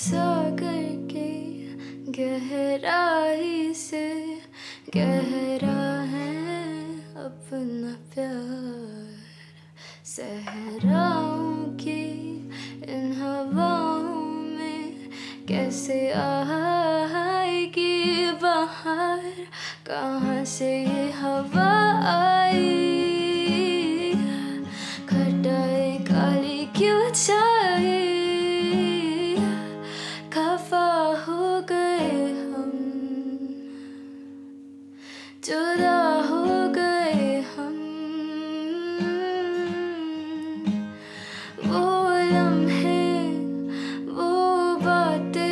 सागर की गहराई से गहरा है अपना प्यार। सहराओं की इन हवाओं में कैसे आएगी बाहर, कहाँ से ये हवा आई, खटाई काली क्यों छाई। जुदा हो गए हम, वो लम्हे, वो बातें।